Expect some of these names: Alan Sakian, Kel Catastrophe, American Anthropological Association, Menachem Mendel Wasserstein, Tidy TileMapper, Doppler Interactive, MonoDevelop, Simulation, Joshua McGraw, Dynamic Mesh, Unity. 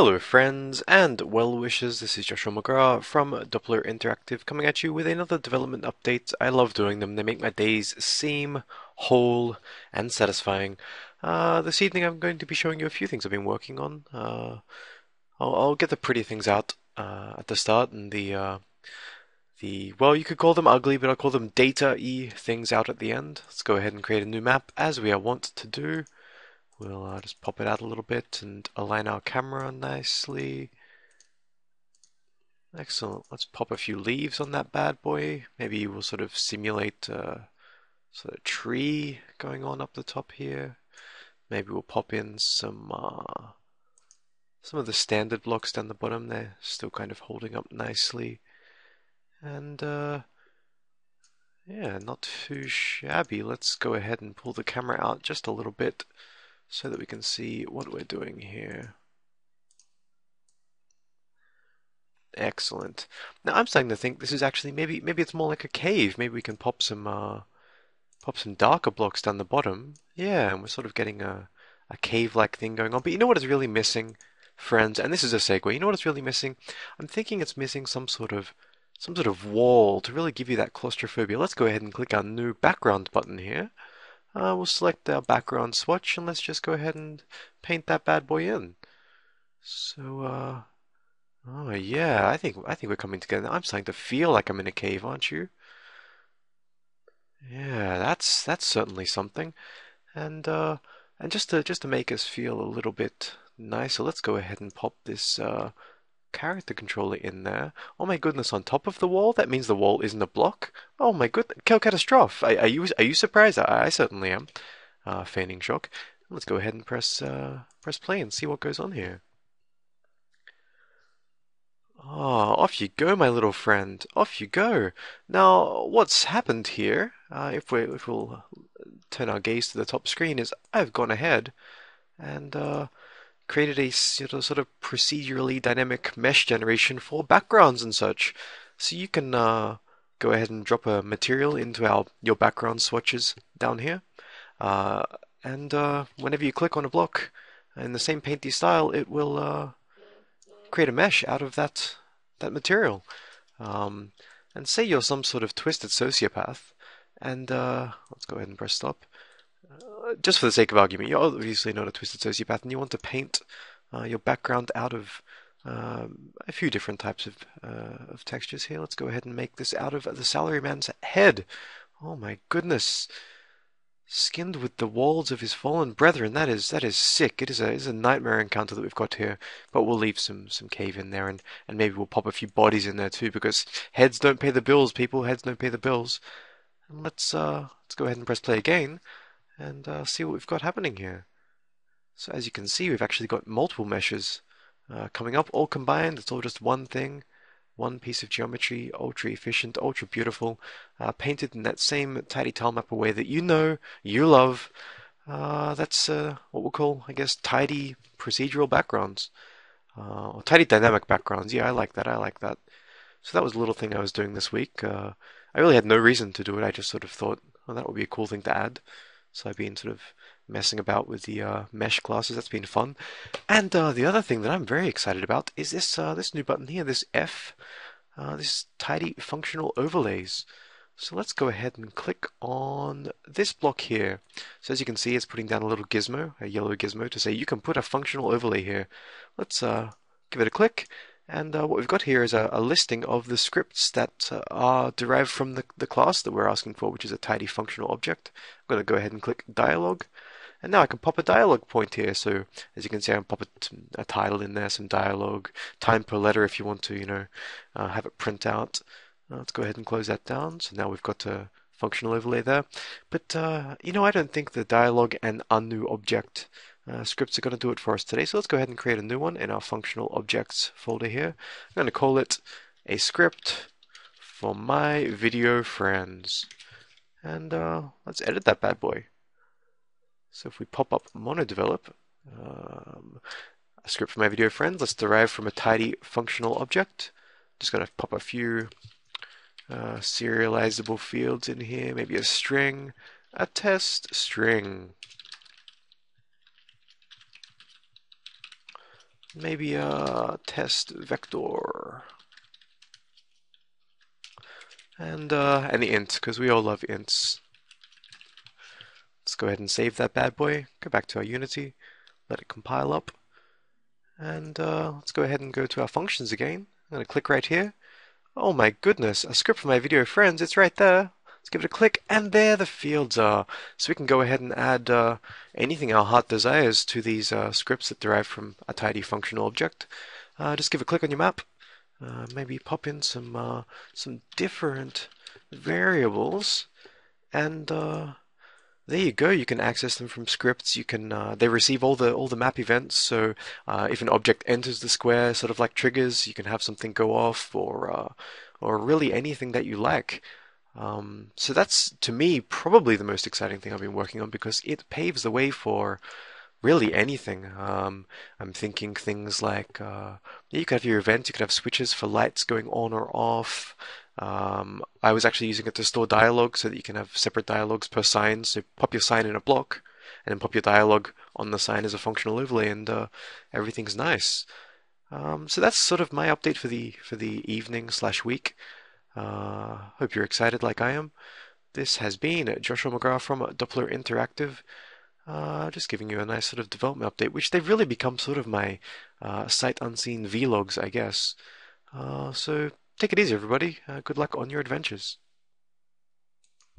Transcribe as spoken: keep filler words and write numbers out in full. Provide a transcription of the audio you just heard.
Hello friends and well wishers, this is Joshua McGraw from Doppler Interactive coming at you with another development update. I love doing them, they make my days seem whole and satisfying. Uh, this evening I'm going to be showing you a few things I've been working on. Uh, I'll, I'll get the pretty things out uh, at the start and the, uh, the, well you could call them ugly but I'll call them data-y things out at the end. Let's go ahead and create a new map as we are wont to do. We'll uh, just pop it out a little bit and align our camera nicely. Excellent. Let's pop a few leaves on that bad boy. Maybe we'll sort of simulate uh, sort of tree going on up the top here. Maybe we'll pop in some uh, some of the standard blocks down the bottom. They're still kind of holding up nicely, and uh, yeah, not too shabby. Let's go ahead and pull the camera out just a little bit, so that we can see what we're doing here. Excellent. Now I'm starting to think this is actually maybe maybe it's more like a cave. Maybe we can pop some uh, pop some darker blocks down the bottom. Yeah, and we're sort of getting a a cave-like thing going on. But you know what is really missing, friends? And this is a segue. You know what it's really missing? I'm thinking it's missing some sort of some sort of wall to really give you that claustrophobia. Let's go ahead and click our new background button here. Uh, we'll select our background swatch and let's just go ahead and paint that bad boy in. So, uh, oh yeah, I think I think we're coming together. I'm starting to feel like I'm in a cave, aren't you? Yeah, that's that's certainly something. And uh, and just to just to make us feel a little bit nicer, let's go ahead and pop this uh, character controller in there. Oh my goodness, on top of the wall? That means the wall isn't a block? Oh my goodness, Kel Catastrophe! Are, are you are you surprised? I, I certainly am. Uh, feigning shock. Let's go ahead and press uh, press play and see what goes on here. Oh, off you go, my little friend. Off you go. Now, what's happened here? Uh, if we if we'll turn our gaze to the top screen, is I've gone ahead and Uh, created a sort of procedurally dynamic mesh generation for backgrounds and such. So you can uh, go ahead and drop a material into our your background swatches down here. Uh, and uh, whenever you click on a block in the same painty style, it will uh, create a mesh out of that, that material. Um, and say you're some sort of twisted sociopath. And uh, let's go ahead and press stop. Uh, just for the sake of argument, you're obviously not a twisted sociopath and you want to paint uh, your background out of uh, a few different types of, uh, of textures here. Let's go ahead and make this out of the salaryman's head. Oh my goodness. Skinned with the walls of his fallen brethren. That is that is sick. It is a, it is a nightmare encounter that we've got here. But we'll leave some, some cave in there and, and maybe we'll pop a few bodies in there too, because heads don't pay the bills, people. Heads don't pay the bills. And let's, uh, let's go ahead and press play again and uh, see what we've got happening here. So as you can see, we've actually got multiple meshes uh, coming up, all combined. It's all just one thing, one piece of geometry, ultra efficient, ultra beautiful, uh, painted in that same tidy tile mapper way that you know, you love. Uh, that's uh, what we'll call, I guess, tidy procedural backgrounds, uh, or tidy dynamic backgrounds. Yeah, I like that, I like that. So that was a little thing I was doing this week. Uh, I really had no reason to do it, I just sort of thought, oh, that would be a cool thing to add. So I've been sort of messing about with the uh, mesh classes. That's been fun. And uh, the other thing that I'm very excited about is this uh, this new button here, this F. Uh, this is Tidy Functional Overlays. So let's go ahead and click on this block here. So as you can see, it's putting down a little gizmo, a yellow gizmo, to say you can put a functional overlay here. Let's uh, give it a click. And uh, what we've got here is a, a listing of the scripts that uh, are derived from the, the class that we're asking for, which is a tidy functional object. I'm going to go ahead and click dialog. And now I can pop a dialog point here. So as you can see, I can pop a, a title in there, some dialog, time per letter if you want to, you know, uh, have it print out. Uh, let's go ahead and close that down. So now we've got a functional overlay there. But, uh, you know, I don't think the dialog and undo object Uh, scripts are going to do it for us today, so let's go ahead and create a new one in our functional objects folder here. I'm going to call it a script for my video friends, and uh, let's edit that bad boy. So if we pop up MonoDevelop, um, a script for my video friends, let's derive from a tidy functional object. Just going to pop a few uh, serializable fields in here, maybe a string, a test string. maybe a test vector, and uh, an int, because we all love ints. Let's go ahead and save that bad boy, go back to our Unity, let it compile up, and uh, let's go ahead and go to our functions again. I'm going to click right here. Oh my goodness, a script for my video friends, it's right there. Let's give it a click, and there the fields are. So we can go ahead and add uh, anything our heart desires to these uh, scripts that derive from a tidy functional object. Uh, just give a click on your map. Uh, maybe pop in some uh, some different variables, and uh, there you go. You can access them from scripts. You can uh, they receive all the all the map events. So uh, if an object enters the square, sort of like triggers, you can have something go off, or uh, or really anything that you like. Um, so that's, to me, probably the most exciting thing I've been working on, because it paves the way for really anything. Um, I'm thinking things like, uh, you could have your events, you could have switches for lights going on or off. Um, I was actually using it to store dialogue so that you can have separate dialogues per sign. So pop your sign in a block and then pop your dialogue on the sign as a functional overlay, and uh, everything's nice. Um, so that's sort of my update for the, for the evening slash week. Uh, hope you're excited like I am. This has been Joshua McGraw from Doppler Interactive, uh, just giving you a nice sort of development update, which they've really become sort of my uh, sight unseen vlogs, I guess. Uh, so take it easy, everybody. Uh, good luck on your adventures.